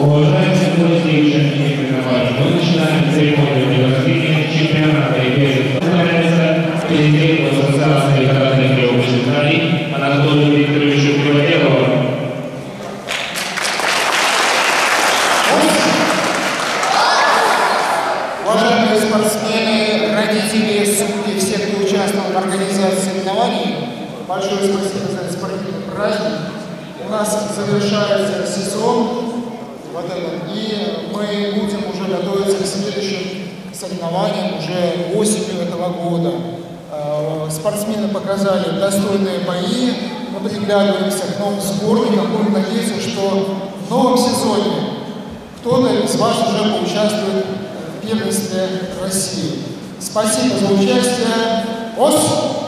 Уважаемые гости и участники Петербурга, мы начинаем церемонию приглашения чемпионата и представляется президент Ассоциации каратных и учителей Анатолию Викторовичу Криводелову. Уважаемые спортсмены, родители, судьи, все, кто участвовал в организации соревнований, большое спасибо за этот спортивный праздник. У нас завершается сезон. Вот это. И мы будем уже готовиться к следующим соревнованиям уже осенью этого года. Спортсмены показали достойные бои, мы приглядываемся к новым сборникам, будем надеяться, что в новом сезоне кто-то из вас уже поучаствует в первенстве России. Спасибо за участие.